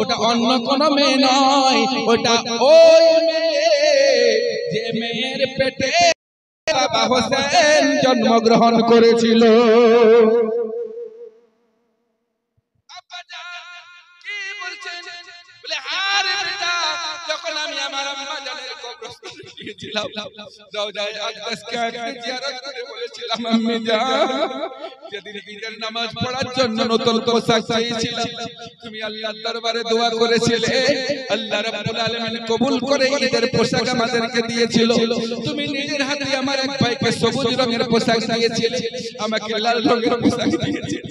ওটা অন্য কোনো মেয়ে নয়, ওটা ওই মেয়ে যে মেয়ের পেটে বাবা হোসেন জন্মগ্রহণ করেছিল। তুমি নিজের হাতে আমার এক ভাইকে সবুজ রঙের পোশাক দিয়েছিলে, আমাকে লাল রঙের পোশাক দিয়েছিলে।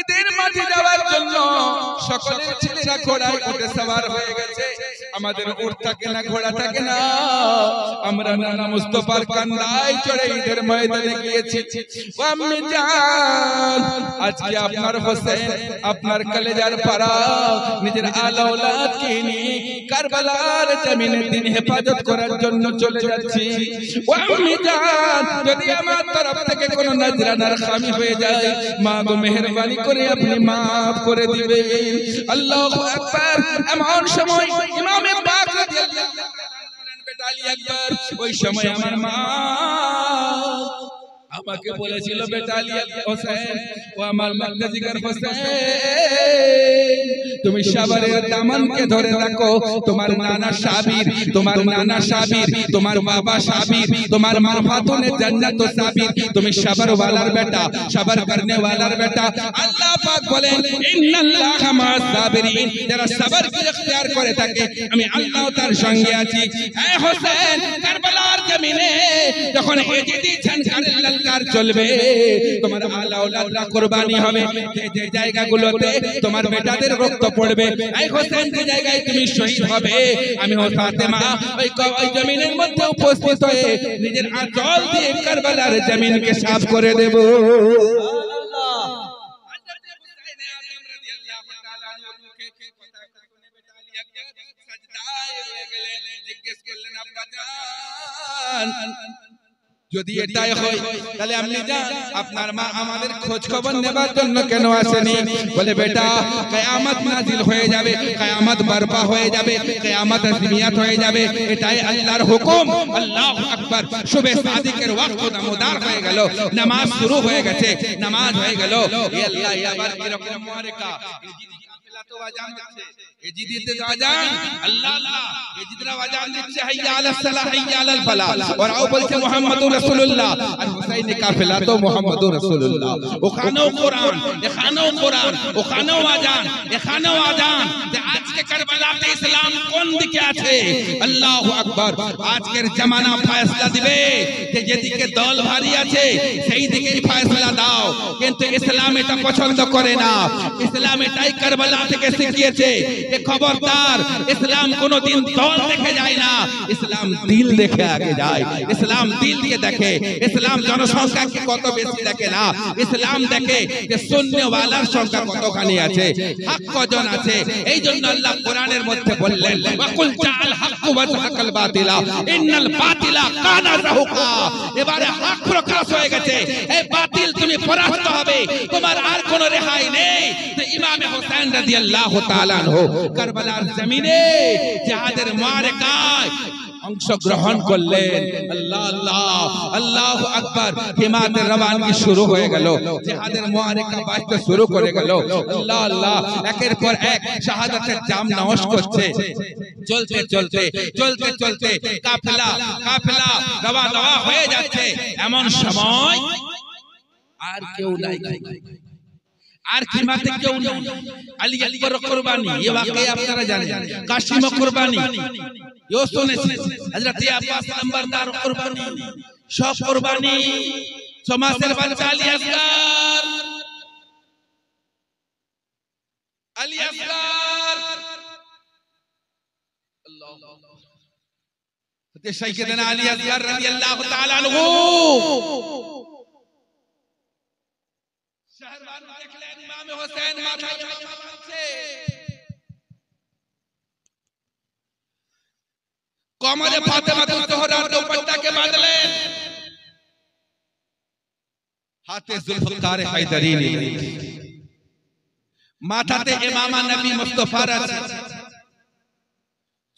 ঈদের মাঠে যাওয়ার জন্য সকলের ছেলেরা ঘোড়ায় উঠে সওয়ার হয়ে গেছে, আমাদের উট থাকে না, ঘোড়া থাকে না। আমরা নানা মুস্তাফার কান্দায় চড়ে ঈদের ময়দানে গিয়েছি। ও আম্মি জান, আজকে আপনার হোসেন আপনার কলেজার পারা নিজের আল ঔলাদকে নিয়ে কারবালার জমিনে দিন হেফাজত করার জন্য চলে যাচ্ছি। ও আম্মি জান, যদি আমার তরফ থেকে কোনো নজরানার খামি হয়ে যায় মা গো মেহেরবানি করে আপনি মাফ করে দিবেন। আল্লাহু আকবার। এমন সময় ইমামে পাক রাদিয়াল্লাহু তাআলা বলেন, বেটা আলী আকবর, ওই সময় আমার মা আমাকে বলেছিল, বেটা আলী হোসেন ও আমার মাগদা জিগার হোসেন, তুমি সাবারের দামানকে ধরে রাখো। তোমার নানা সাবির, তোমার নানা সাবির, তোমার বাবা সাবির, তোমার মা ফাতুনে জান্নাত সাবির, তুমি সাবার ওয়ালার বেটা, সাবার করনে ওয়ালার বেটা। আল্লাহ পাক বলেন, ইন্নাল্লাহা মা'আস সাবিরিন, যারা সাবরকে ইখতিয়ার করে থাকে আমি আল্লাহ তার সঙ্গে আছি। হে হোসেন, কারবালার জমিনে যখন ইজিদি ঝনকারে লালকার চলবে, তোমার আলা ওলাদরা কুরবানি হবে। যে জায়গাগুলোতে তোমার বেটাদের রক্ত পড়বে, এই হোসেন যে জায়গায় তুমি শহীদ হবে, আমি ফাতেমা ওই জমিনের মধ্যে উপস্থিত হয়ে নিজের আঁচল দিয়ে কারবালার জমিনকে সাফ করে দেব। যদি এটাই হয় তাহলে আপনি জান, আপনার মা আমাদের খোঁজ খবর নেবার জন্য কেন আসেনি? বলে, বেটা কিয়ামত নাজিল হয়ে যাবে, কিয়ামত বারপা হয়ে যাবে, কিয়ামত আজমিয়াত হয়ে যাবে, এটাই আল্লাহর হুকুম। আল্লাহু আকবার। শুবে সাদিকের ওয়াক্ত নামদার হয়ে গেল, নামাজ শুরু হয়ে গেছে, নামাজ হয়ে গেল। এ আল্লাহ, ইয়া বারকি রকম মুবারাকা। আল্লাহু আকবার। আজকের জামানা ফয়সালা দিবে যে যেদিকে দল ভারী আছে সেই দিকেই ফয়সালা দাও, কিন্তু ইসলাম এটা পছন্দ করে না। ইসলাম এটাই কারবালা থেকে শিখিয়েছে যে খবরদার, ইসলাম কোনদিন দল দেখে যায় না, ইসলাম দিল দেখে আগে যায়। ইসলাম দিলকে দেখে, ইসলাম জনসংখ্যাকে কত বেশি দেখে না, ইসলাম দেখে যে শূন্যওয়ালার সংখ্যা কতখানি আছে, হক কজন আছে। এই জন্য আল্লাহ কোরআনের মধ্যে বললেন, ওয়াকুল জাআল হাক্কু ওয়া যাহাকাল বাতিলা ইন্নাল বাতিলা কানা যাহুকা। এবারে হক প্রকাশ হয়ে গেছে, এই বাতিল তুমি পরাস্ত হবে, তোমার আর কোনো রেহাই নেই। তো ইমাম হোসেন রাদিয়াল্লাহু কারবালার জমিনে জিহাদের মারেকায় অংশগ্রহণ করলেন। আল্লাহ আল্লাহ, আল্লাহু আকবার। হিমাতের রওয়ানা শুরু হয়ে গেল, জিহাদের মুআরাকা বাজতে শুরু করে গেল। আল্লাহ আল্লাহ, একের পর এক শাহাদাতের জাম নাওশ করছে। চলতে চলতে চলতে চলতে কাফেলা কাফেলা রওনা হয়ে যাচ্ছে। এমন সময় আর কেউ নাই, আর কিমাতে কেউ নেই। আলী আকবর কুরবানি, এই ওয়াকিয়া আপনারা জানেন। কাসিম কুরবানি, ইও শুনেছেন। হযরত আব্বাস নাম্বারদার কুরবানি, সব কুরবানি। সমাজের বাচ্চা আলী আসগার, আলী আসগার। আল্লাহ হযরত সাইয়েদনা আলী আসগার রাদিয়াল্লাহু তাআলা আনহু কমরে ফাতেমাতুল জোহরার দোপাট্টাকে বাঁধলেন, হাতে জুলফিকার হায়দারি নিয়ে माथाते इमामा नबी मुस्तफा रज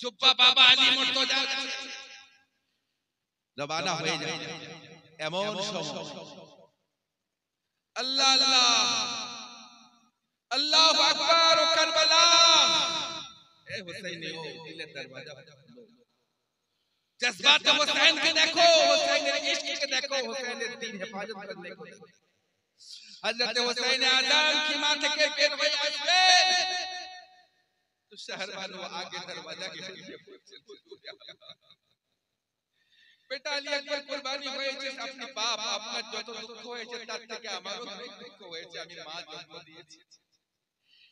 जुब्बा बाबा अली मुर्तजा रवाना হয়ে যায় এমন সময় আল্লাহ আল্লাহ আল্লাহু আকবার ও কারবালা এ হুসাইন ও দিলের দরওয়াজা जज्बात हुसैन के देखो हुसैन के इश्क के देखो हुसैन ने दीन हिफाजत करने को हजरत हुसैन आदम की माथे के पेन भाई आसबे तो शहर वालों आगे दरवाजा के पीछे बेटा अली अकबर कुर्बानी होए जे अपने बाप अपना जो तो दुख होए जे तत्ते के हमारो दुख होए जे हमें मां जन्म दिए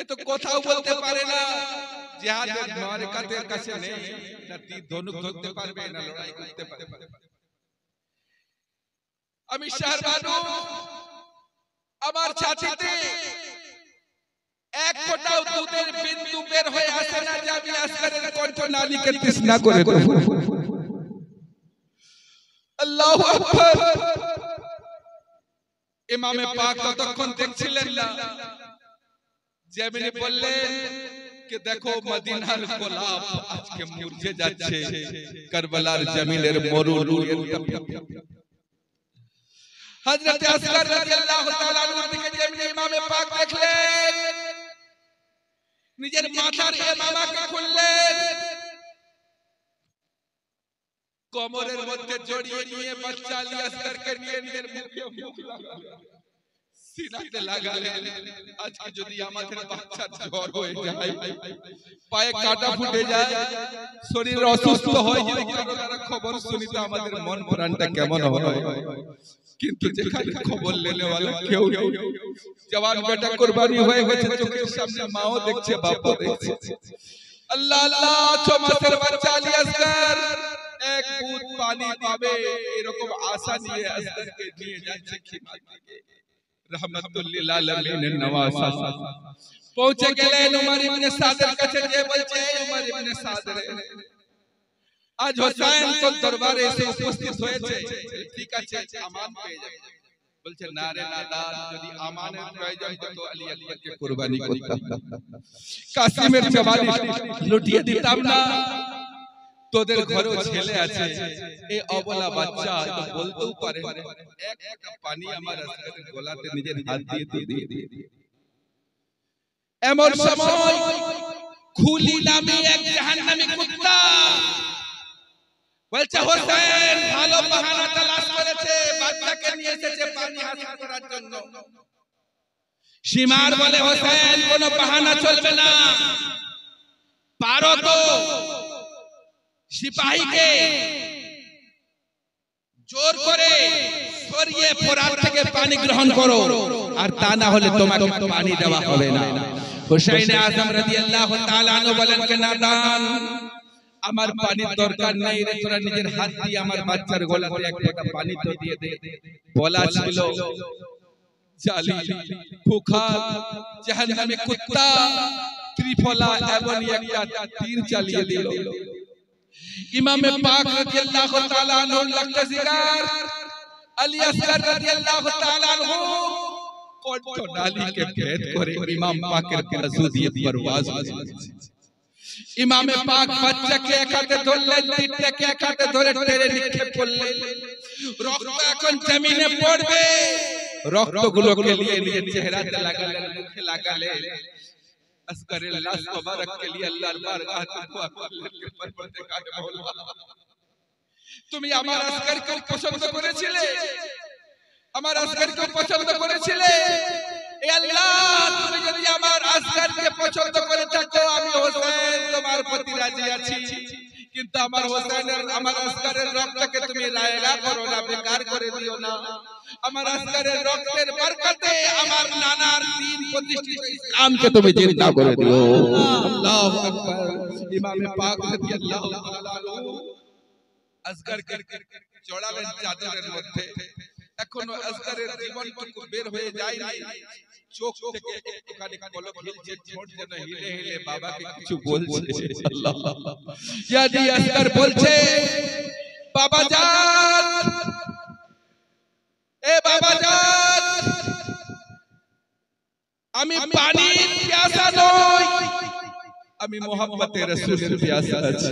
এ তো কথাও বলতে পারে না জিহাদের মারকাতের কাছে নেই না তীর ধনুক ধরতে পারবে না লড়াই করতে পারবে আমি শাহবানু আমার ছাতিতে देखो मदीनार गोलाब आज के मुरझे जाच्छे करबलार जमीनेर मरुरुल हजरत असगर रदियल्लाहु ताआला अन्हु के जमीने इमाम पाक देखलेन নিজের মাথার ইমামাকে খুললেন কোমরের মধ্যে জড়িয়ে নিয়ে বাচ্চা আলী আসগরকে নিয়ে নিজের মুখে মুখ লাগালেন সিনাতে লাগালেন আজকে যদি আমাদের বাচ্চা জ্বর হয়ে যায় পায়ে কাটা ফুটে যায় শরীর অসুস্থ হয় যদি কারো খবর শুনি তো আমাদের মন প্রাণটা কেমন হয় কিন্তু যেখানে খবর লেনেওয়ালা কেউ নেই जवान बेटा कुर्बानी হয়ে গেছে চোখের সামনে মাও দেখছে বাবা দেখছে আল্লাহ আল্লাহ চমাতের বাচ্চা আলী আসগর এক বুদ পানি পাবে এরকম আশা নিয়ে আসগরকে নিয়ে যাচ্ছে খিমা দিকে रहमतुल्लिल आलमीन नवासा पहुंचे गेलेन उमर इब्ने सादर কাছে যে বলছে উমর ইবনে সাদর আজ হোসেন তো দরবারে এসে উপস্থিত হয়েছে ঠিক আছে আমান পেয়ে যাবে বলছে না রে নাদান যদি আমানের প্রয়োজন তো আলী আকবরকে কুরবানি করতাম কাসিমের জওয়ানি লুটিয়ে দিতাম না তোদের ঘরেও ছেলে আছে এই অবলা বাচ্চা তো বলতেও পারে এক একটা পানি আমার আসগরের গলাতে নিজের হাত দিয়ে দিয়ে এমন সময় খুলি নামে এক জাহান্নামী কুত্তা বলছে হোসেন ভালো বাহানা তালাশ করেছে বাচ্চাকে নিয়ে এসেছে পানি হাসিল করার জন্য সীমার বলে হোসেন কোনো বাহানা চলবে না পারো তো सिपाही के जोर करे सरिये फरात के पानी ग्रहण करो और ताना होले तुम्हारे पानी दवा होवे ना हुसैन आजम रदियल्लाहु ताआला अन्हु বলেন के नादान আমার পানি দরকার নাই রে তোরা নিজের হাত দিয়ে আমার বাচ্চার গলাতে এক ফোঁটা পানি তো দিয়ে দে বলা ছিল জালি ভুখা জাহান্নামে কুত্তা ত্রিফলা এবং একটা তীর চালিয়ে দিল इमाम पाक रदियल्लाहु ताआला अन्हु लगता जिगार अली असगर रदियल्लाहु ताआला अन्हु कोटो डाली के भेद करे इमाम पाक के रसूदियत परवाज इमाम पाक बच्चा के एकाते धरले टिट्टे के एकाते धरे तेरे निखे पड़ले रक्त এখন জমিনে পড়বে রক্তগুলোকে নিয়ে নিয়ে চেহারাতে লাগালে মুখে লাগালে असगर अल्लाह तबारक के लिए अल्लाह बारगाह में दुआ करके परवरदिगार मौला তুমি আমার আসগরকে পছন্দ করেছিলে আমার আসগরকে পছন্দ করেছিলে এ আল্লাহ তুমি যদি আমার আসগরকে পছন্দ করে থাকো আমি হোসেন তোমার প্রতি রাজি আছি कि কিন্তু আমার হোসেনের আমার আসকারের রক্তকে তুমি লায়লা করো না বেকার করে দিও না আমার আসকারের রক্তের বরকতে আমার নানার দ্বীন প্রতিষ্ঠিত ইসলামকে তুমি জিন্দা করে দিও আল্লাহু আকবার ইমাম পাক রাদিয়াল্লাহু তাআলা আসকারকে জড়ালেন চাদরের মধ্যে এখনো আসকারের জীবনটুকু বের হয়ে যায়নি চোখ থেকে একটুখানি পলক হিলছে ঠোঁট যেন হেলে হেলে বাবাকে কিছু বলছে আল্লাহ ইয়াদি আসকার বলছে বাবা জান এ বাবা জান আমি পানির পিয়াসা নই আমি মুহাম্মদে রাসূলের পিয়াসা আছি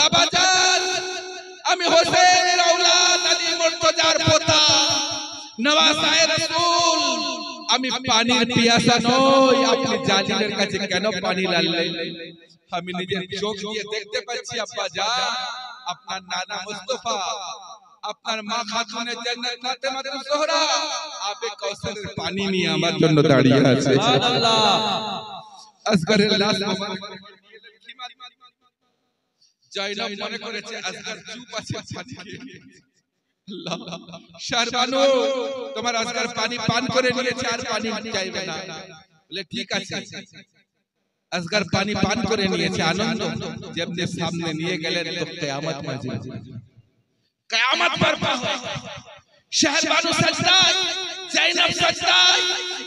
বাবা জান আমি হোসেনের اولاد আলী মুর্তজার পোতা নওয়াসায়ে রাসূল আমি পানির পিয়াসা নই আপনি জালিমের কাছে কেন পানি লাললেন আমি নিজের চোখ দিয়ে দেখতে পাচ্ছি আব্বা জান আপনার নানা মুস্তাফা আপনার মা খাতুনে জান্নাত ফাতেমাতুজ জোহরা আবে কাউসারের পানি নিয়ে আমার জন্য দাঁড়িয়ে আছে সুবহানাল্লাহ আসগরের লাশ জয়নাব মনে করেছে আসগর চুপ আছে আল্লাহ শারবানু তোমার আসগর পানি পান করে নিয়েছে আর পানি চাইবে না বলে ঠিক আছে আসগর পানি পান করে নিয়েছে আনন্দ যেমনি সামনে নিয়ে গেলেন তো কিয়ামত মাজিদ কিয়ামত বারপা হয় শারবানু সাজদায় জয়নাব সাজদায়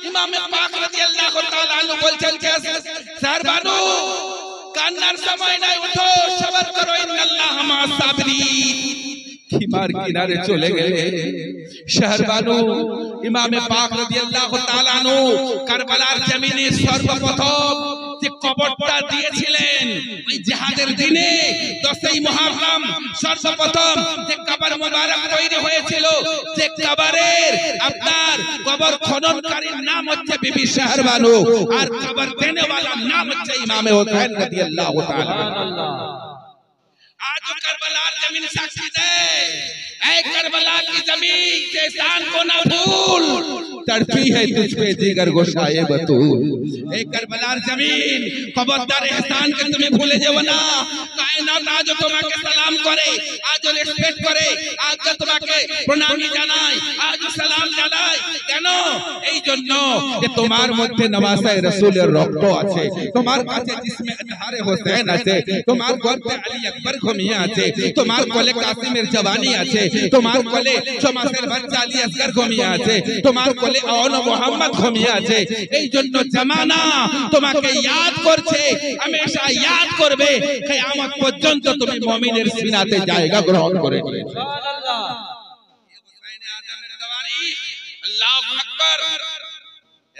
ইমাম পাক রাদিয়াল্লাহু তাআলা আনহু বলছেন কে শারবানু কান্নার সময় নাই উঠো সবর করো ইন্নাল্লাহ মা সাবরীন কিমার কিনারে চলে গেলে শাহরবানু ইমাম পাক রাদিয়াল্লাহু তাআলা আনহু কারবালার জমিনে সর্বপ্রথম যে কবরটা দিয়েছিলেন ওই জিহাদের দিনে 10 মুহররম সর্বপ্রথম যে কবর মোবারক তৈরি হয়েছিল যে কবরের আপনার কবর খননকারীর নাম হচ্ছে বিবি শাহরবানু আর কবর দেনেওয়ালার নাম হচ্ছে ইমাম হুসাইন রাদিয়াল্লাহু তাআলা সুবহানাল্লাহ आज करबला जमीन साक्षी दे ऐ करबला की जमीन के शान को ना भूल तड़पी है तुझ पे दीगर गोशाए बतूल ऐ करबला जमीन कबरदार एहसान के तुम्हें भूले जाओ ना कायनात आज तुम्हें सलाम करे आज रिस्पेक्ट करे आज तुम्हें प्रणामी জানাই आज सलाम জানাই কেন এই জন্য যে তোমার মধ্যে নওয়াসায়ে রাসূলের রক্ত আছে তোমার কাছে जिसमें আধারে হোসেন আছে তোমার গর্তে আলী আকবর ঘুমিয়ে আছে তোমার কোলে কাসিমের জওয়ানি আছে তোমার কোলে সমাজের বাচ্চা আলী আসগর ঘুমিয়ে আছে তোমার কোলে আওন মোহাম্মদ ঘুমিয়ে আছে এইজন্য জামানা তোমাকে याद করছে हमेशा याद করবে কিয়ামত পর্যন্ত তুমি মুমিনের সিনাতে জায়গা গ্রহণ করে সুবহানাল্লাহ হুসাইন আদমের তারিখ আল্লাহু আকবার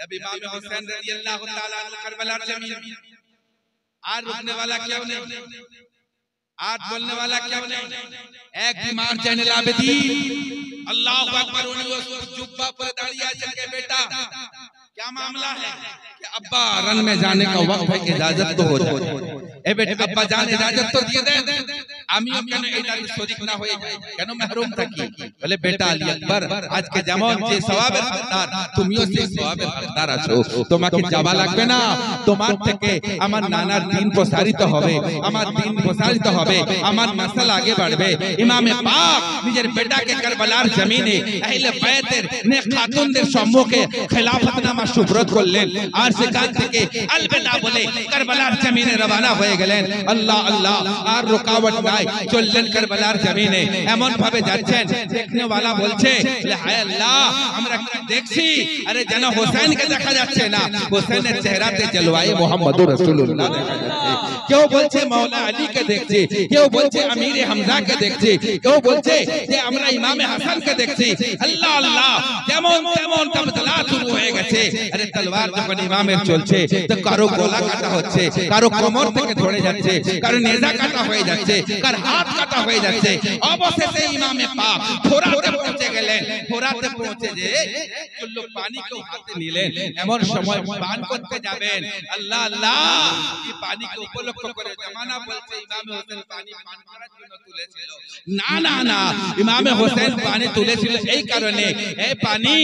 अब इमाम हुसैन रदियल्लाहु ताला अन्हु करबला जमीन आज रुकने वाला क्यों नहीं आज बोलने वाला क्यों नहीं एक बीमार चैनल आबिदीन अल्लाहु अकबर उन्हीं उस जुब्बा पर दाढ़ी आ चल के बेटा क्या मामला है कि अब्बा रन में जाने का वक्त है इजाजत तो हो जाए ए बेटे अब्बा जान इजाजत तो दिए दे আমিও কেন এই দাবি শরীক না হয়ে কেন محروم থাকি বলে বেটা আলী আকবর আজকে যেমন যে সওয়াবের হকদার তুমিও সেই সওয়াবের হকদার আছো তোমাকে জাবা লাগবে না তোমার থেকে আমার নানার দ্বীন প্রসারিত হবে আমার দ্বীন প্রসারিত হবে আমার মাসল আগে বাড়বে ইমাম পাক নিজের বেটাকে কারবালার জমিনে আহলে বাইতের নেক খাতুনদের সম্মুখে খেলাফতনামা সুবরত করলেন আর সেখান থেকে আলবিদা বলে কারবালার জমিনে রওনা হয়ে গেলেন আল্লাহ আল্লাহ আর রুকাওয়াত চললেন কারবালার জমিনে এমন ভাবে যাচ্ছেন দেখনে वाला বলছে হায় আল্লাহ আমরা কি দেখছি আরে জানা হোসেনকে দেখা যাচ্ছে না হোসেনের চেহারাতে জলওয়ায়ে মুহাম্মদুর রাসূলুল্লাহ দেখা যাচ্ছে কেউ বলছে মাওলানা আলীকে দেখছি কেউ বলছে আমিরে হামজাকে দেখছি কেউ বলছে যে আমরা ইমাম হাসানকে দেখছি আল্লাহ আল্লাহ যেমন তেমন তবদলা শুরু হয়ে গেছে আরে তলোয়ার যখন ইমামের চলছে তো কারো গলা কাটা হচ্ছে কারো কোমর থেকে ধরে যাচ্ছে কারো নেজা কাটা হয়ে যাচ্ছে আমার হাত কাটা হয়ে যাচ্ছে অবশেষে ইমামে পাক ফোরাতে পৌঁছে গেলেন ফোরাতে পৌঁছে যে চুল্লুক পানি কেউ হাতে নিলেন এমন সময় পান করতে যাবেন আল্লাহ আল্লাহ এই পানিকে উপলক্ষ করে জামানা বলছে ইমামে হোসেন পানি পান করার জন্য তুলেছিল না না না ইমামে হোসেন পানি তুলেছিল এই কারণে এই পানি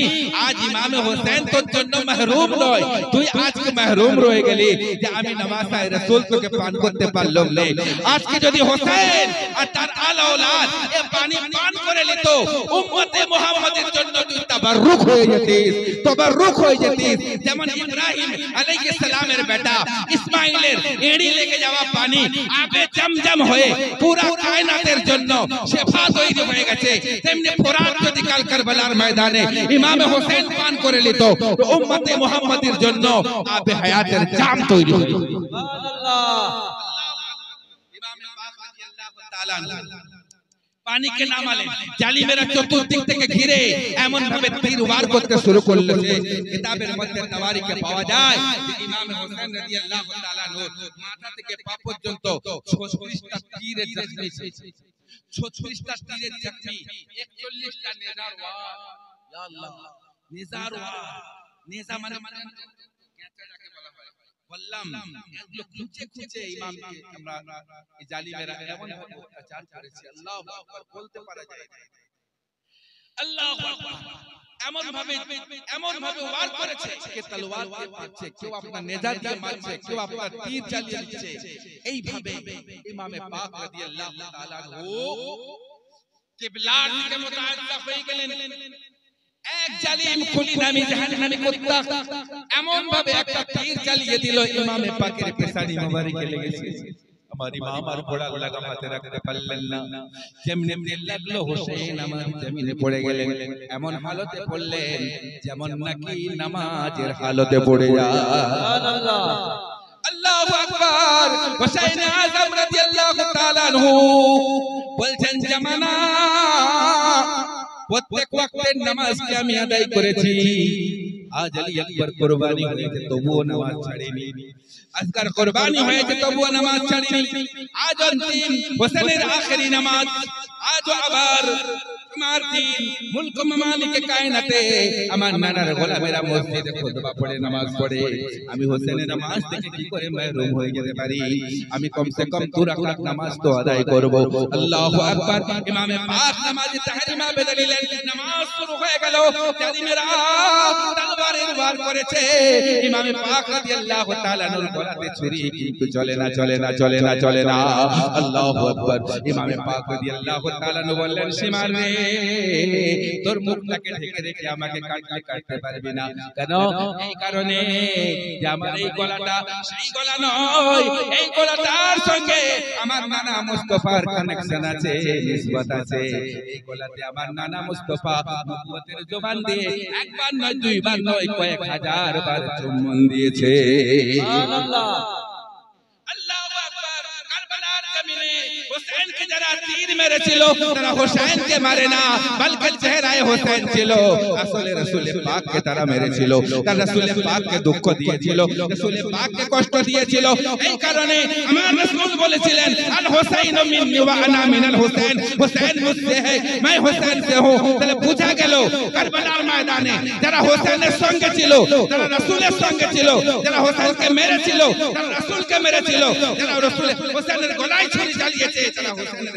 আজ ইমামে হোসেন তোর জন্য মাহরুম নয় তুই আজকে মাহরুম রয়ে গেলি যে আমি নামাসায়ে রাসূল তোকে পান করতে পারলাম না আজকে যদি হোসেন আর তার আল اولاد এই পানি পান করে নিত উম্মতে মুহাম্মাদের জন্য তুই তাবাররুক হয়ে যেতিস যেমন ইব্রাহিম আলাইহিস সালামের বেটা ইসমাঈলের এড়ি লেগে যাওয়া পানি আবে জমজম হয়ে পুরা কায়নাতের জন্য শেফা তৈরি হয়ে গেছে তেমনি ফোরাত যদি কাল কারবালার ময়দানে ইমাম হোসেন পান করে নিত তো উম্মতে মুহাম্মাদের জন্য আবে হায়াতের জাম তৈরি হয়ে যেত সুবহানাল্লাহ पानी के नाम आले जाली मेरा चतुर्दिक থেকে ঘিরে এমন ভাবে তীরওয়ার করতে শুরু করলো যে কিতাবের মধ্যে তাওয়ারিকে পাওয়া যায় যে ইমাম হোসেন রাদিয়াল্লাহু তাআলা নূর মাথা থেকে পা পর্যন্ত 36টা তীরে জখমি 36টা তীরে জখমি 41টা নেজার ওয়ার ইয়া আল্লাহ নেজার ওয়ার নেজা মানে কেঁচাটাকে বলা হয় বললাম এগুলো খুঁজে খুঁজে ইমামকে আমরা এই জালিমেরা এমন ভাবে অত্যাচার করেছে আল্লাহু আকবার বলতে পারা যায় না আল্লাহু আকবার এমন ভাবে ওয়ার করেছে কে তলোয়ার দিয়ে মারছে কেউ আপনার নেজার দিয়ে মারছে কেউ আপনার তীর চালিয়ে দিচ্ছে এই ভাবে ইমামে পাক রাদিয়াল্লাহু তাআলা ও কিবলার দিকে মুতাআল্লাক হয়ে গেলেন এক জালিম খুলি নামি জাহান্নামী কুত্তা এমন ভাবে একটা তীর চালিয়ে দিল ইমামে পাকের পেছানি মুবারকে লেগেছে আমার ইমাম আর ঘোড়া লাগাতে রাখতে পারলেন না যেমনি লাগলো হোসেন আমার জমিনে পড়ে গেলেন এমন হালতে পড়লেন যেমন নাকি নামাজের হালতে পড়ে যায় সুবহানাল্লাহ আল্লাহু আকবার হোসেন আযম রাদিয়াল্লাহু তাআলা আনহু বলছেন জামানা প্রত্যেক ওয়াক্তের নামাজকে আমি আদায় করেছি আজ আলী আকবর কুরবানি হয়েছে তবুও নামাজ ছাড়িনি আজকার কুরবানি হয়েছে তবুও নামাজ ছাড়িনি আজ অন্তিম হোসেনের আখেরি নামাজ আজ আবার আমার দিন মুলক মামালিকে কায়নাতে আমার নানার গোলামেরা মসজিদে খুতবা পড়ে নামাজ পড়ে আমি হোসেনের নামাজ থেকে কি করে মাহরুম হয়ে যেতে পারি আমি কমসে কম দু রাকাত নামাজ তো আদায় করব আল্লাহু আকবার ইমামে পাক নামাজে তাহরিমা বেদলিলেন নামাজ শুরু হয়ে গেল জালিমেরা তলোয়ারের ওয়ার করেছে ইমামে পাক রাদিয়াল্লাহু তাআলা নূর গলাতে ছুরি কিন্তু চলে না চলে না চলে না চলে না আল্লাহু আকবার ইমামে পাক রাদিয়াল্লাহু তাআলা বললেন সীমার রে তোর মুখটাকে ঢেকে রেখে আমাকে কাটলে কাটতে পারবে না কেন এই কারণে যে আমার এই গলাটা সেই গলা নয় এই গলাটার সঙ্গে আমার নানা মুস্তাফার কানেকশন আছে নিসবত আছে এই গলাতে আমার নানা মুস্তাফা নবুয়তের জবান দিয়ে একবার নয় দুইবার নয় কয়েক হাজার বার চুম্বন দিয়েছে সুবহানাল্লাহ আল্লাহু আকবার কারবালার জমিনে হোসেন কে যারা তীর মেরেছিল তারা হোসেন কে মারে না বলকে চেহারায় হোসেন ছিল আসলে রাসূল পাক কে তারা মেরেছিল তারা রাসূল পাক কে দুঃখ দিয়েছিল রাসূল পাক কে কষ্ট দিয়েছিল এই কারণে আমার রাসূল বলেছিলেন আল হোসেন মিন্নি ওয়া আনা মিনাল হোসেন হোসেন মুসে হে আমি হোসেন সে হু তাহলে বুঝা গেল কারবালার ময়দানে যারা হোসেনের সঙ্গে ছিল তারা রাসূলের সঙ্গে ছিল যারা হোসেন কে মেরেছিল তারা রাসূল কে মেরেছিল যারা রাসূল হোসেনের গলায় ছুরি চালিয়েছে তারা হোসেনের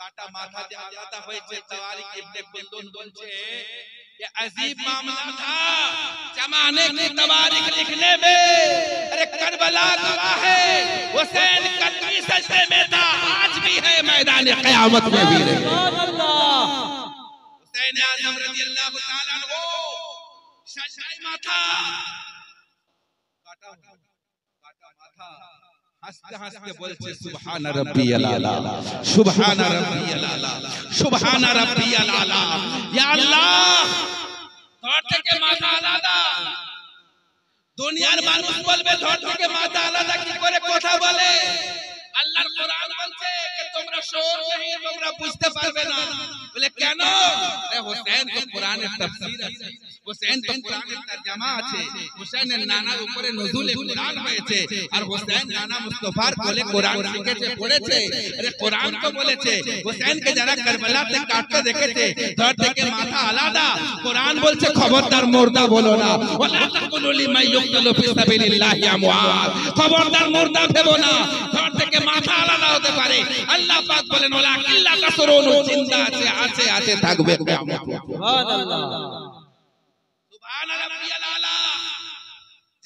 কাটা মাথা যে আলাদা হয়েছে তারিখ ইবনে কুলদুন বলছে अजीब मामला था जमाने की तवारीख लिखने में अरे करबला गवाह है हुसैन कलमी सजदे में था आज भी है मैदान क़यामत में भी है हुसैन आज़म रज़ियल्लाहु ताला अन्हु सजदाए माथा काटा माथा سبحان ربي الأعلى سبحان ربي الأعلى سبحان ربي الأعلى يا الله ظهر থেকে মাথা আলাদা দুনিয়ার মানুষ বলবে ظهر থেকে মাথা আলাদা কি করে কথা বলে আল্লাহর কোরআন বলছে যে তোমরা শোর নেই তোমরা বুঝতে পারবে না বলে কেন এ হোসেন তো কোরআনের তাফসীর আছে হোসেন তো কোরআনের তরজমা আছে হোসেনের নানার উপরে নজুলে কোরআন হয়েছে আর হোসেন নানা মুস্তাফার কোলে কোরআন শিখেছে পড়েছে আরে কোরআন তো বলেছে হোসেনকে যারা কারবালাতে কাটতে দেখেছে তার থেকে মাথা আলাদা কোরআন বলছে খবরদার মুর্দা বলো না ওয়ালা তাকুলু লিমা ইয়াকতুলু ফি সাবিলিল্লাহি আমওয়াত খবরদার মুর্দা ভেবো না তার থেকে মাথা আলাদা হতে পারে আল্লাহ পাক বলেন ওয়ালা কিল্লা কাসরুন জিন্দা আছে আছে আছে থাকবে কিয়ামত সুবহানাল্লাহ সুবহান রাব্বিয়াল আলা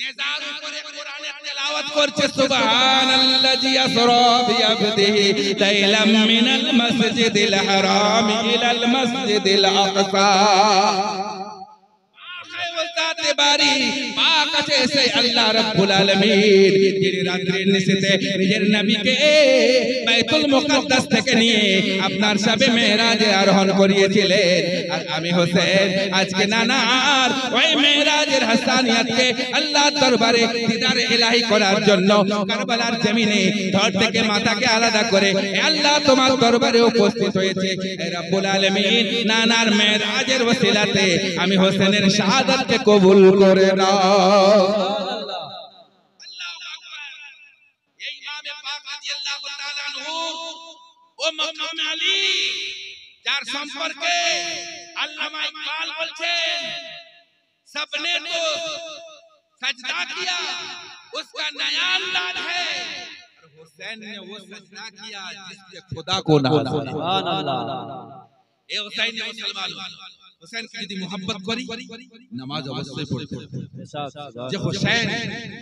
নেজার উপরে কোরআনের তেলাওয়াত করছে সুবহানাল্লাযী আসরা বিআবদিহি লাইলাম মিনাল মাসজিদিল হারাম ইলাল মাসজিদিল আকসা বারি পাক আছে সে আল্লাহ রাব্বুল আলামিন যিনি রাতের নিচেতে নিজের নবীকে বাইতুল মুকদ্দাস থেকে নিয়ে আপনার সাবে মেরাজে আরোহণ করিয়েছিলেন আর আমি হোসেন আজকে নানার ওই মেরাজের হাসানিয়াতকে আল্লাহর দরবারে দিদারে ইলাহি করার জন্য কারবালার জমিনে ধর থেকে মাথাকে আলাদা করে আল্লাহ তোমার দরবারে উপস্থিত হয়েছে হে রাব্বুল আলামিন নানার মেরাজের ওসিলাতে আমি হোসেনের শাহাদাতকে কবুল করে না আল্লাহু আকবার এই ইমামে পাক রাদিয়াল্লাহু তাআলা আনহু ও মাকাম আলী যার সম্পর্কে আল্লামা ইকবাল বলছেন সবনে তো সাজদা কিয়া उसका नया अंदाज है और हुसैन ने वो सजदा किया जिससे खुदा को ना सुभान अल्लाह ए हुसैन ने मुसलमान হোসেন যদি محبت করি নামাজ অবশ্যই পড়তে হবে যে হোসেন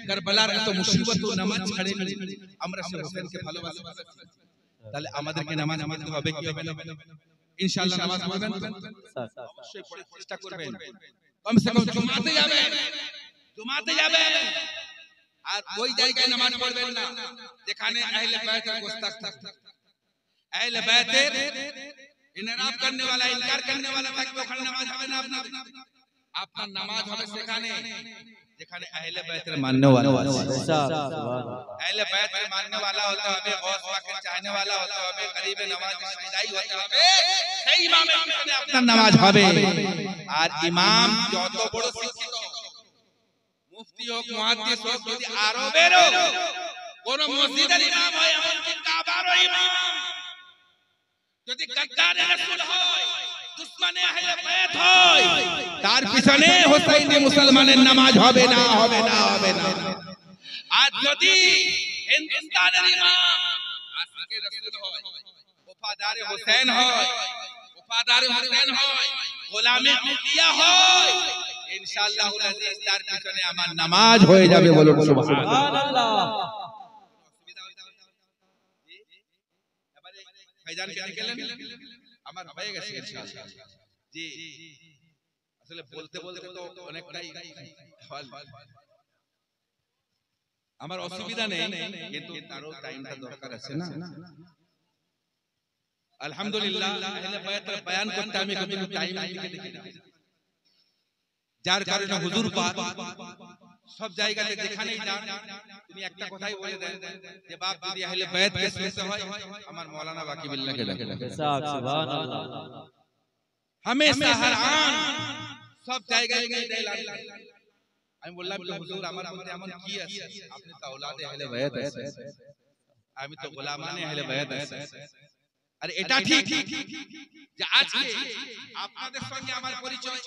কারবালার এত মুসিবত ও নামাজ ছাড়েনি আমরা সে হোসেনকে ভালোবাসি তাহলে আমাদেরকে নামাজ পড়তে হবে কি হবে না ইনশাআল্লাহ নামাজ পড়বেন তো অবশ্যই পড়ার চেষ্টা করবেন কমসে কম জুমাতে যাবেন আর ওই জায়গায় নামাজ পড়বেন না যেখানে আহলে বাইতের গোস্তাখ থাকে আহলে বাইতের इनराब करने वाला इनकार करने वाला तक वो खड़ा नमाज হবে না আপনা আপনার নামাজ হবে সেখানে যেখানে আহলে বাইতের মাননে वाला আহলে বাইতের মাননে वाला হতে হবে গওস পাকের চাহনে वाला হতে হবে গরিবে নামাজ শহীদাই হতে হবে সেই ইমামের সামনে আপনার নামাজ হবে আর ইমাম যত বড় শিক্ষিত মুফতি হোক মুহাদ্দিস হোক যদি আরবের কোন মসজিদের ইমাম হয় এমনকি কাবারও ইমাম যদি গদ্দার রাসূল হয় দুশমনে আহলে বাইত হয় তার পিছনে হোসেইনি মুসলমানের নামাজ হবে না হবে না হবে না আজ যদি হিন্দুস্তানের ইমাম আশিকে রাসূল হয় ওফাদারে হোসেন হয় গোলামে আলিয়া হয় ইনশাআল্লাহুল আজিজ তার পিছনে আমার নামাজ হয়ে যাবে বলুন সুবহানাল্লাহ ভাইজান কে দেখলেন আমার হয়ে গেছে ইনশাআল্লাহ জি আসলে বলতে বলতে তো অনেকটাই আমার অসুবিধা নেই কিন্তু তারও টাইমটা দরকার আছে না আলহামদুলিল্লাহ আহলে বাইতের বয়ান করতে আমি কত টাইম দিকে দেখি যার কারণে হুজুর পাক সব জায়গাতে যেখানেই যান তিনি একটা কথাই বলে দেন যে বাপ যদি আহলে বাইত কে শুনতে হয় আমার মাওলানা বাকি বিল্লাহকে ডাকে সুবহানাল্লাহ হামেশা হারান সব জায়গায় গিয়ে এলান আমি বললাম যে হুজুর আমার মধ্যে এমন কি আছে আপনি তো اولاد আহলে বাইত আছেন আমি তো গোলামানে আহলে বাইত আছি আর এটা ঠিক যে আজকে আপনাদের সঙ্গে আমার পরিচয়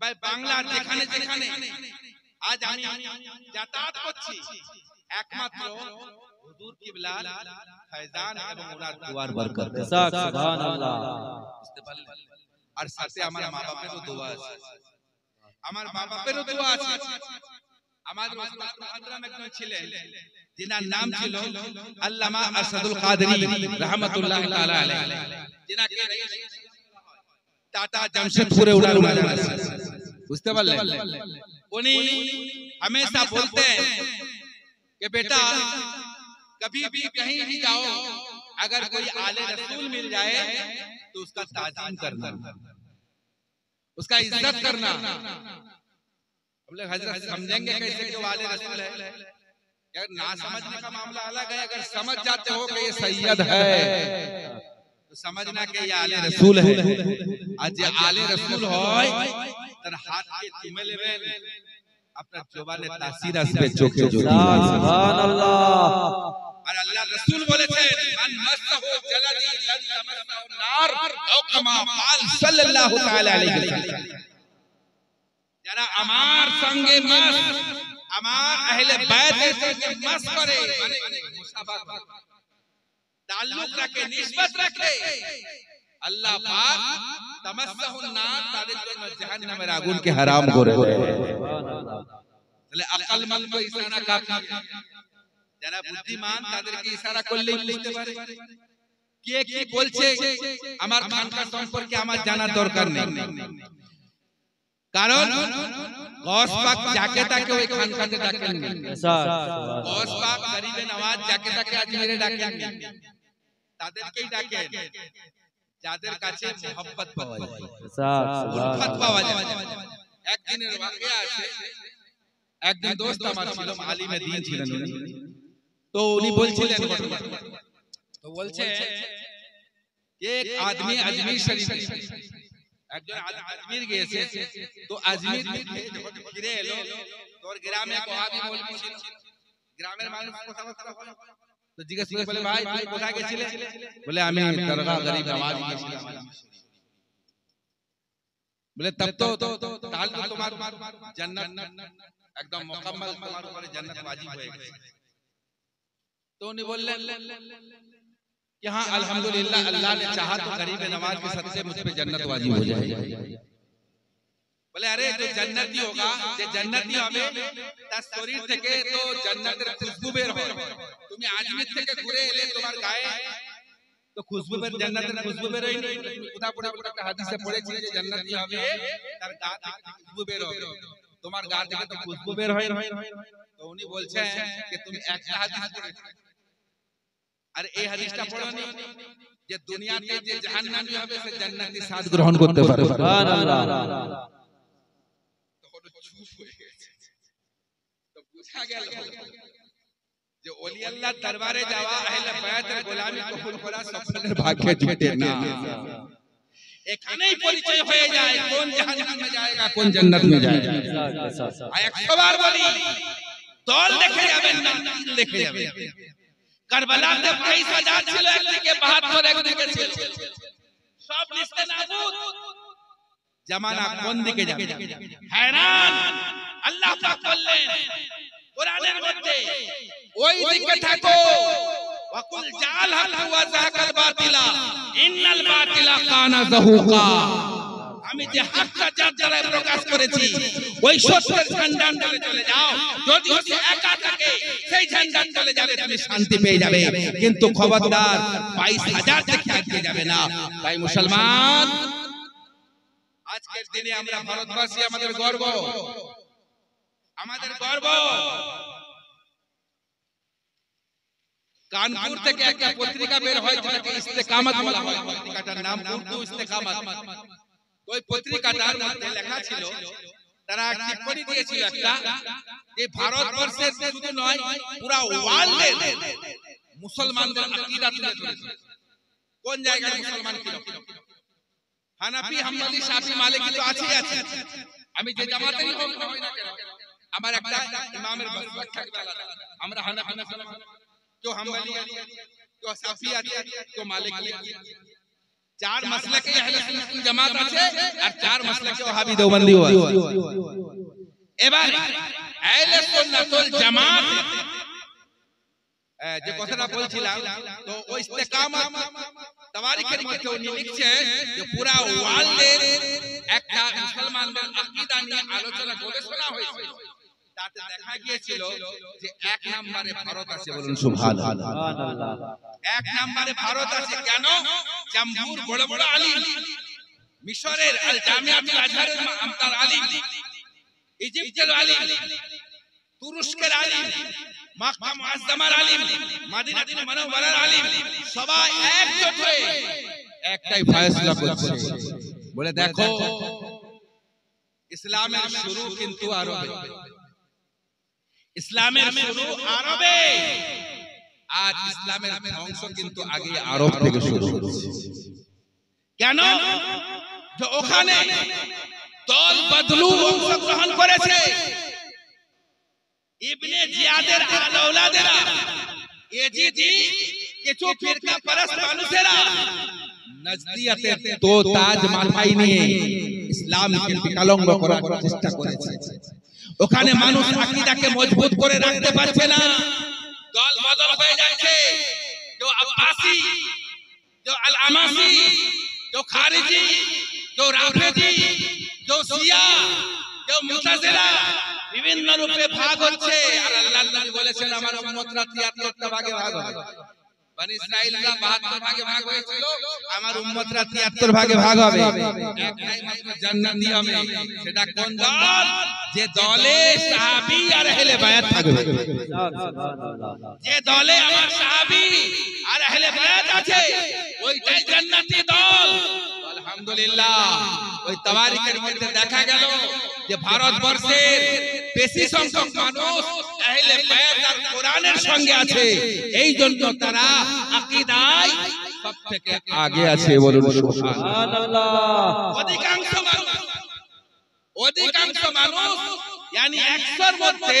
ভাই বাংলার যেখানে যেখানে আজ আমি যাতায়াত করছি একমাত্র হুজুর কিবলার ফয়জান এবং মুরাদ দুয়ার বরকত সুবহানাল্লাহ আর সাথে আমার মা-বাপেরও দোয়া আছে আমার বাবাপেরও দোয়া আছে। আমাদের ওস্তাদ মুহতারাম একজন ছিলেন যিনার নাম ছিল আল্লামা আরশাদুল কাদেরী রাহমাতুল্লাহ তাআলা আলাইহি, যিনাকে টাটা জামশেদপুরে উনার মাদ্রাসা বুঝতে পারলেন। উনি हमेशा বলতে कि बेटा कभी भी कहीं भी जाओ अगर कोई आले रसूल मिल जाए तो उसका ताज़ीम करना, उसका इज्जत करना। हम लोग हजरत समझेंगे कैसे कि वाले रसूल है, अगर ना समझने का मामला अलग है, अगर समझ जाते हो कि ये सैयद है तो समझना कि ये आले रसूल है। आज ये आले रसूल होय तर हाथ के चुमे लेवे अपना जबाने तासीर से चोके जो सुभान अल्लाह। আর আল্লাহর রাসূল বলেছেন মান মাসহু জালাদি লান তামাসসাহু নার আও কামা কাল সাল্লাল্লাহু তাআলা আলাইহি ওয়াসাল্লাম। যারা আমার সঙ্গে মাস আমার আহলে বাইতের সঙ্গে মাস করে মানে মুসাফা করে তাল্লুক রাখে নিসবত রাখে আল্লাহ পাক তামাসসাহু নার তাদের জন্য জাহান্নামের আগুনকে হারাম করে দেয়। সুবহানাল্লাহ। তাহলে আকলমন্দ কো ইশারা কাফি, যারা বুদ্ধিমান তাদেরকে ইশারা করলেই বুঝতে পারে কে কি বলছে। আমার খানকার সম্পর্কে আমার জানার দরকার নেই, কারণ গস পাক যাকে তাকে ওই খানকাতে ডাকেন না। গস পাক গরিবে নওয়াজ যাকে তাকে আজমিরে ডাকেন না, তাদেরকেই ডাকেন যাদের কাছে মহব্বত পাওয়া যায়, উলফত পাওয়া যায়। একদিনের ওয়াকিয়া আছে, একদিন দোস্ত আমার ছিল আলিমে দ্বীন ছিলেন, तो उन्हीं बोलते हैं एक आदमी अजमेर शरीफ एक जो अजमेर गए से तो अजमेर गिरे लो और ग्राम में को आदमी बोल छिल ग्राम में मालूम को समझ तो जिज्ञास करे बोले भाई तू कोठा के छिले बोले आमी दरगाह गरीब नवाज के छिले बोले तब तो ताल तो तुम्हारा जन्नत एकदम मुकम्मल तुम्हारे ऊपर जन्नत वाजिब हो गई। तो उन्हें बोले कि हाँ अल्हम्दुलिल्लाह अल्लाह ने चाहा तो गरीब नवाज के सबसे मुझ पे जन्नत वाजिब हो जाएगी। बोले अरे जो जन्नती होगा जो जन्नती हमें दस शरीर थे के तो जन्नत खुशबू बेर हो तुम्हें आजमित थे के घुरे ले तुम्हार गाय तो खुशबू बेर जन्नत खुशबू बेर होई उठा पुरा का हदीस से पढ़े छी जे जन्नती हमें तर गात खुशबू बेर हो तुम्हार गात के तो खुशबू बेर होई। तो उन्हीं बोलते हैं कि तुम एक हदीस पढ़े আর এই হাদিসটা পড়ানি যে দুনিয়াতে যে জাহান্নামী হবে সে জান্নাতি স্বাদ গ্রহণ করতে পারবে। সুবহানাল্লাহ। তখন চুপ হয়ে গেছে। তো বুঝা গেল যে ওলি আল্লাহর দরবারে যাওয়া আহলে বাইতের গোলামি কবুল করা সফলের ভাগ্যে জুটে না। এখানেই পরিচয় হয়ে যায় কোন জাহান্নামে যায়গা কোন জান্নাত মে যায়গা। আর একবার বলি দল দেখে যাবেন না দেখে যাবেন। करबला में 25000 ছিল একদিকে 72 একদিকে ছিল সব লিস্টে নাবুদ জামানা কোন দিকে যাবে हैरान। আল্লাহ পাক বললেন কোরআনের মধ্যে ওই দিকে থাকো ওয়াকুল জাল হক ওয়া যাকাল বাতিলা ইন্নাল বাতিলা কানা যাহুকা। আমি যে হকটা যার জায়গায় প্রকাশ করেছি ওই সত্যের ঝান্ডার তলে চলে যাও, যদি তুমি একা থাকে সেই ঝান্ডার তলে যাবে তুমি শান্তি পেয়ে যাবে, কিন্তু খবরদার 22000 থেকে আটকে যাবে না। তাই মুসলমান আজকের দিনে আমরা ভারতবাসী আমাদের গর্ব कानपुर থেকে একটা পত্রিকা বের হয় যেটাকে ইস্তেকামত বলা হয়, পত্রিকাটার নাম উর্দু ইস্তেকামত। ওই পত্রিকাটার মধ্যে লেখা ছিল তারা টিপ্পনী দিয়েছিল একটা যে ভারতবর্ষের শুধু নয় পুরো ওয়ার্ল্ডের মুসলমানদের আকীদা তুলে ধরেছে। কোন জায়গায় মুসলমান ছিল হানাফি হাম্বলি শাফি মালিকি তো আছেই আছে। আমি যে জামাতেই হোক না হই না কেন আমার একটা ইমামের বক্তব্য থাকবে আলাদা। আমরা হানাফি মুসলমান কেউ হাম্বলি কেউ শাফি আছে কেউ মালিকি चार मसले के अहले सुन्नत की जमात আছে আর চার मसले के ওয়াহাবি দেওবন্দি আছে। এবার আহলে সুন্নাতুল জামাত যে কথাটা বলছিলাম তো ওই ইস্তেকামত تواریخ متونی লিখছে যে পুরা ওয়ার্ল্ডের একটা মুসলমানদের আকীদা নিয়ে আলোচনা গবেষণা হয়েছে তাতে দেখা গিয়েছিল যে এক নম্বরে ভারত আছে বলুন সুবহানাল্লাহ সুবহানাল্লাহ এক নম্বরে ভারত আছে কেন জামহুর বড় বড় আলিম মিশরের আল জামিয়াতুল আজহারের আমতার আলিম ইজিপ্টের আলিম তুরস্কের আলিম مقام معظمر علیم مدینہ منورر علیم سبا ایک جٹ ہوئے ایکটাই فیصلہ করছে বলে দেখো ইসলামের শুরু কিন্তু আরবে ইসলামের শুরু আরবে আজ ইসলামের ধ্বংস কিন্তু আগে আরব থেকে শুরু হচ্ছে কেন যে ওখানে দল বদলু অংশগ্রহণ করেছে ابن زیادر اہل اولادرا یزیدی کچو فرقہ پرست مانوسرا نزدیت تو تاج ماتھائی নিয়ে ইসলাম কে বিকলঙ্গ করার চেষ্টা করেছে ওখানে মানুষ আকীদাকে মজবুত করে রাখতে পারছে না দল বদল হয়ে যাচ্ছে যে আব্বাসি যে আল আমাসি যে খারিজি যে রাফেজি যে শিয়া যে মুতাজিলা বিভিন্ন রূপে ভাগ হচ্ছে আর আল্লাহর নবী বলেছেন আমার উম্মতরা 73টা ভাগে ভাগ হবে বনি ইসরাঈলরা 72 ভাগে ভাগ হয়েছিল আমার উম্মতরা 73 ভাগে ভাগ হবে একটাই মাত্র জান্নাতি হবে সেটা কোন দল যে দলে সাহাবী আর আহলে বায়াত থাকবে যে দলে আমার সাহাবী আর আহলে বায়াত আছে ওইটাই জান্নাতি দল আলহামদুলিল্লাহ ওই তাওয়ারিখের মধ্যে দেখা গেল যে ভারতবর্ষের বেশি সংখ্যক মানুষ আহলে বায়াত আর কোরআনের সঙ্গে আছে এইজন্য তারা আকীদায় সবথেকে আগে আছে বলুন সুবহানাল্লাহ অধিকাংশ মানুষ মানে 100 এর মধ্যে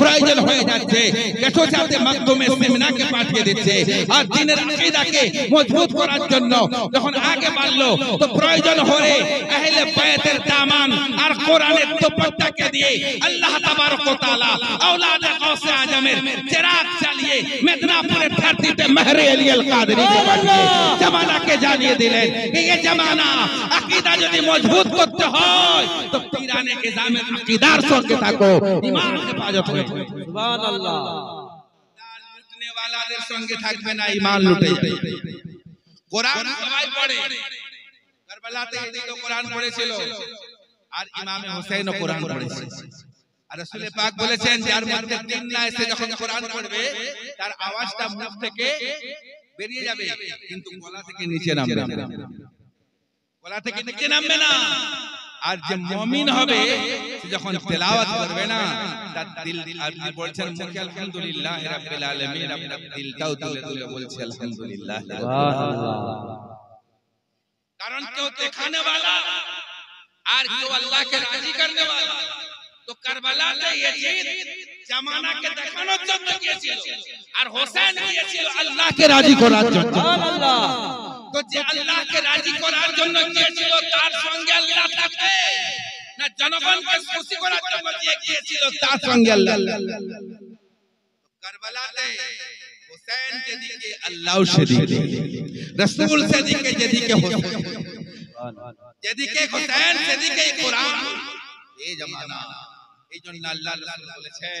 প্রয়োজন হয়ে যাচ্ছে কেছো সাথে মাকদুমে সিমনাকে পাঠিয়ে দিতে আর দ্বীনের আকীদাকে মজবুত করার জন্য যখন আগে বাড়লো তো প্রয়োজন হয়ে আহলে বায়াতের দামান আর কোরআনের দোপাট্টাকে দিয়ে আল্লাহ তাবারক ওয়া তাআলা اولاد قوس আজমের চিরাগ জ্বালিয়ে মেদিনাপুরের ধরতিতে মেহরে আলী আল কাদেরী কে পাঠিয়ে জামানাকে জানিয়ে দিলেন এই জামানা আকীদা যদি মজবুত করতে হয় তো পীরানে ইজামের আকীদার সঙ্গে থাকো ঈমান কে পাজত হয়ে সুবহানাল্লাহ वालाদের সঙ্গে থাকবে না ঈমান লুটে যাবে কোরআন সবাই পড়ে কারবালাতে এদিকে কোরআন পড়েছিল আর ইমামে হোসেনও কোরআন পড়েছিল আর রাসূল পাক বলেছেন যার মধ্যে তিন না এসে যখন কোরআন পড়বে তার আওয়াজটা মুখ থেকে বেরিয়ে যাবে কিন্তু গলা থেকে নিচে নামবে না গলা থেকে নিচে নামবে না আর যে মুমিন হবে যখন তেলাওয়াত করবে না তার দিল আপনি বলছেন মুখে আলহামদুলিল্লাহ রাব্বিল আলামিন আপনার দিলটাও তুলে তুলে বলছে আলহামদুলিল্লাহ সুবহানাল্লাহ কারণ কেউ দেখানে वाला আর কেউ আল্লাহ কে রাজি করতে वाला তো কারবালাতে ইয়াজিদ জামানা কে দেখানোর জন্য গিয়েছিল আর হোসেন গিয়েছিল আল্লাহ কে রাজি করার জন্য সুবহানাল্লাহ তো যে আল্লাহ কে রাজি করার জন্য গিয়েছিল তার সঙ্গে আল্লাহ থাকে না জনগণকে খুশি করার জন্য যে গিয়েছিল তার সঙ্গে আল্লাহ কারবালাতে হোসেন যেদিকে আল্লাহ সেদিকে রাসূল সেদিকে যেদিকে হোসেন যেদিকে হোসেন সেদিকে কোরআন এই জামানা এইজন্য আল্লাহ রাসূল বলেছেন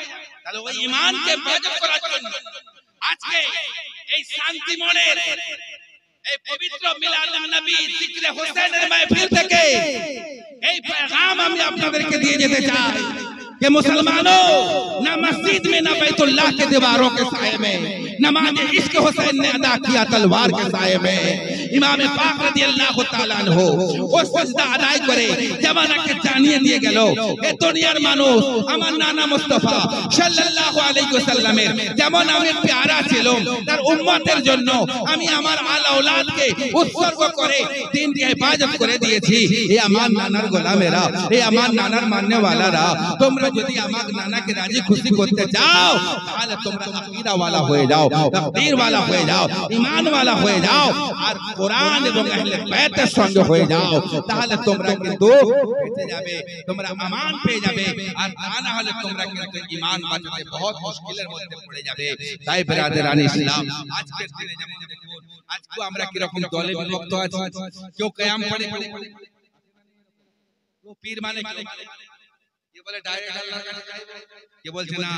তাহলে ওই ঈমানকে বাঁচানোর জন্য আজকে এই শান্তিমনের এই পবিত্র মিলাদুন নবী জিকির হোসেনের মাহফিল থেকে এই پیغام আমি আপনাদেরকে দিয়ে যেতে চাই کہ مسلمانوں نہ مسجد میں نہ بیت اللہ کے دیواروں کے سائے میں نماز عشق حسین نے ادا کیا تلوار کے سائے میں امام پاک رضی اللہ تعالیٰ عنہ وہ سجدہ ادائی کرے جمانہ کے جانیے دیے گلو اے دنیار مانوس امان نانا مصطفیٰ صلی اللہ علیہ وسلم جمانہ میں پیارا چلو در امتر جنو امی امار آل اولاد کے اس سرگو کرے دین کی حفاظت کرے دیئے تھی اے امان نانر گولا میرا اے امان نانر ماننے والا را تمرا جدی امان نانا کے راجی خوشی کرتے جاؤ حال تم تقیرہ والا ہوئے جاؤ تقدیر والا ہوئے جاؤ ایمان والا ہوئے جاؤ اور قرآن دوں اہل بیت سنگ ہوئے جاؤ تحال تمرا کندو پیچھے جاوے تمرا امان پہ جاوے اور تانا حال تمرا کندو ایمان بچے بہت مشکل ہوتے پڑے جاوے تائی برادران اسلام آج کے دن جمعہ آج کو امرہ کی رکھوں دولے بھی وقت آج کیوں قیام پڑے وہ پیر مانے کیوں یہ بولے ڈائریکٹ اللہ کا چاہیے یہ بولتے نا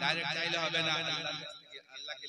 ڈائریکٹ چاہیے ہوئے نا اللہ کے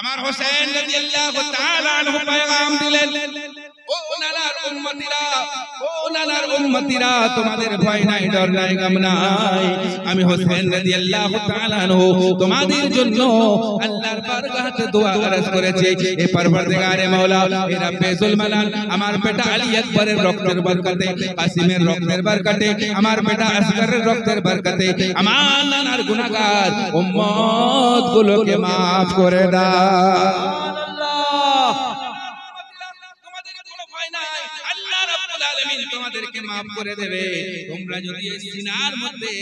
امار حسین رضی اللہ تعالیٰ عنہ پیغام دلن اونانار امتیرا تمہادر بھائی نائی ڈور نائی غم نائی امی حسین رضی اللہ تعالیٰ عنہ تمہادر جنو اللہ بارگاہ دعا عرض کرے چھے اے پروردگار مولا اے رب ذوالملال امار پیٹا علی اکبر رکھتر برکتے قاسم رکھتر برکتے امار پیٹا اصغر رکھتر برکتے امان نانار گناہگار امت گلو کے معاف کرے دا کے معاف کرے دے بے تمرا جو دیئے سینار مدے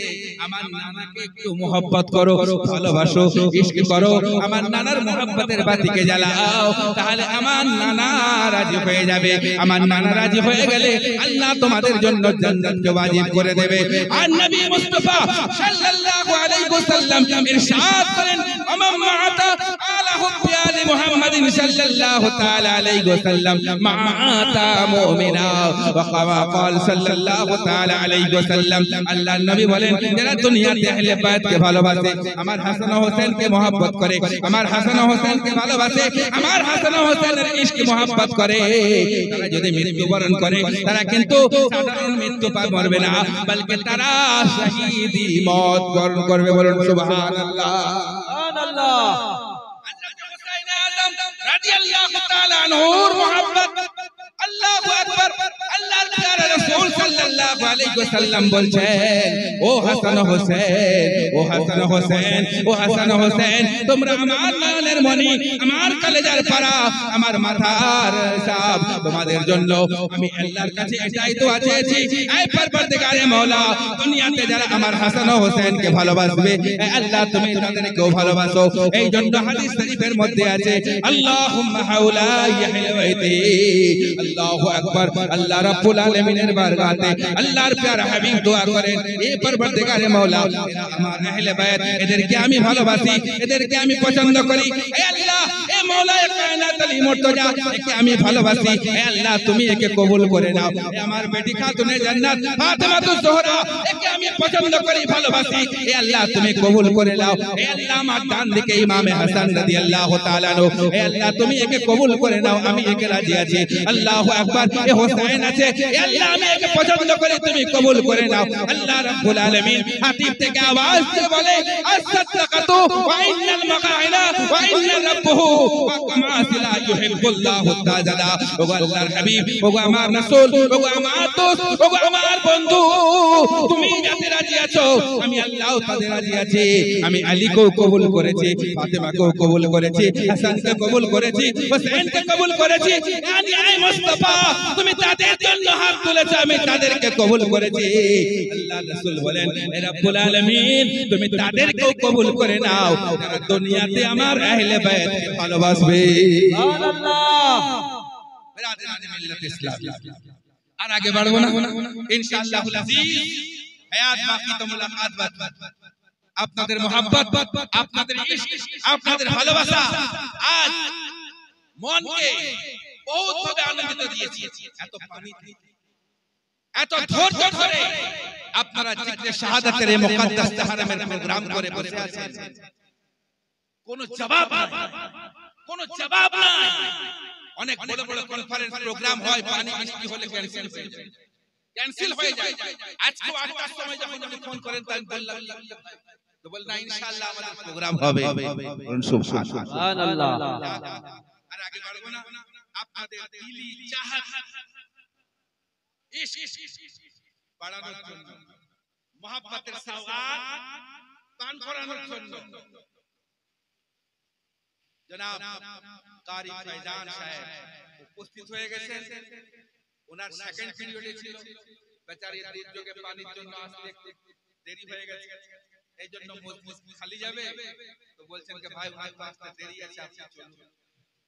امان نانا کے کیوں محبت کرو بھالو بھاشو عشق کرو امان نانر محبت رباتی کے جلاؤ تحال امان نانا راجی ہوئے جابے امان نانا راجی ہوئے گلے اللہ تمہادر جنت جنت کے واجب کرے دے بے آن نبی مصطفیٰ صلی اللہ علیہ وسلم ارشاد کرن امام معتا آلہ حبی آل محمد صلی اللہ علیہ وسلم معتا مومنا وقوا قال صلی اللہ تعالی علیہ وسلم اللہ نبی بولیں جنہ دنیا اہل بیت کے بھالو باسے ہمار حسن حسین کے محبت کرے ہمار حسن حسین کے بھالو باسے ہمار حسن حسین عشق محبت کرے ترہ جو دے مریتو برن کرے ترہ کنتو سادران مریتو پا مربنا بلکہ ترہ شہیدی موت کرن کروے بولن سبحان اللہ سبحان اللہ حضرت حسین آدم رضی اللہ تعالی نور محبت اللہ اکبر اللہ تعالی رسول صلی اللہ علیہ وسلم بلچے او حسن حسین او حسن حسین او حسن حسین تمرا امار لانر منی امار کلجر پرا امار ماتھار صاحب تمہادر جنلو امی اللہ کچھ اٹائی تو آچے چی اے پروردگار مولا دنیا تے جرہ امار حسن حسین کے بھالو باس بے اے اللہ تمہیں تندر کو بھالو باسو اے جنلو حدیث تری پھر مدے آچے اللہم حولا یحلویتی اللہ اکبر اللہ رب العالمین بارگاتے اللہ پیارا حبیب دعا کریں اے پروردگار مولا ہمار اہل بیت ادھر کیا ہمیں بھالوباسی ادھر کیا ہمیں پسند کری اے اللہ اے مولا کائنات علی مرتجا کیا ہمیں بھالوباسی اے اللہ تمہیں ایک قبول کرے نا اے ہمار بیٹی خاتون جنت فاطمہ الزہرا کیا ہمیں پسند کری بھالوباسی اے اللہ تمہیں قبول کرے نا اے اللہ ماتان دکے امام حسن رضی اللہ تعالیٰ عنہ اے اللہ تمہیں ایک قبول کرے نا ہمیں ایک راجیہ چھے اللہ اکبر اے حسین اچھے اے اللہ میں ایک پسند کرے تمہیں قبول کرے نا اللہ رب العالمین حتیب تے کے آواز سے بولے اصدقتو وَإِنَّ الْمَقَاعِنَا وَإِنَّ رَبُّهُ وَقَمَاسِلَا يُحِبُّ اللَّهُ التَّاجَدَا وَقَ اللہ حبیب وَقَ امار رسول وَقَ امار دوست وَقَ امار بندو تمہیں جاتے راجی اچھو ہمیں اللہ تعالی راجی اچھے ہمیں علی کو قبول کرے چھے فاطمہ کو قبول کرے چھے حسن کو قبول کرے چھے حسین کو قبول کرے چھے یعنی اے مصطفیٰ تمہیں تادر جنو حق دلچہ میں تادر کے قبول کرے چھے اللہ رسول بولین اے رب العالمین تمہیں تادر کو قبول کرے ناو دنیا تے امار اہل بیت خالو باس بے آل اللہ برادران ملت اسلام اور آگے بڑھونا انشاءاللہ العزیز حیات باقی تو ملاقات بات আপনাদের محبت আপনাদের عشق আপনাদের ভালোবাসা আজ মনকে বহুত ভাবে আনন্দিত দিয়েছে এত পানি এত ধৈর্য ধরে আপনারা জিকরে শাহাদাতের এই মুকদ্দাস হারামের প্রোগ্রাম করে বসে আছেন কোনো জবাব নাই অনেক বড় বড় কনফারেন্স প্রোগ্রাম হয় পানি বৃষ্টি হলে ক্যান্সেল হয়ে যায় कैंसिल हो जाए आज को 8:00 समय যখন আমি ফোন করেন তাই বললাম তো বল না ইনশাআল্লাহ আমাদের প্রোগ্রাম হবে সুবহানাল্লাহ আর আগে বলবো না আপনাদের দিলি চাহত ইশক বাড়ানোর জন্য محبتের সওগাত দান করানোর জন্য জনাব কারি ফয়জান সাহেব উপস্থিত হয়ে গেছেন ওনার সেকেন্ড পিরিয়ডে ছিল বেচারি এর যোগে পানির জন্য আসতে দেরি হয়ে গেছে এইজন্য মজলিস খালি যাবে তো বলছেন যে ভাই ভাই আসতে দেরি আছে আপনি চলুন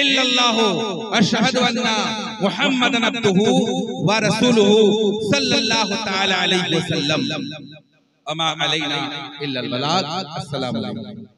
الا الله اشهد ان محمدا عبده ورسوله صلى الله تعالى عليه وسلم وما علينا الا البلاغ السلام عليكم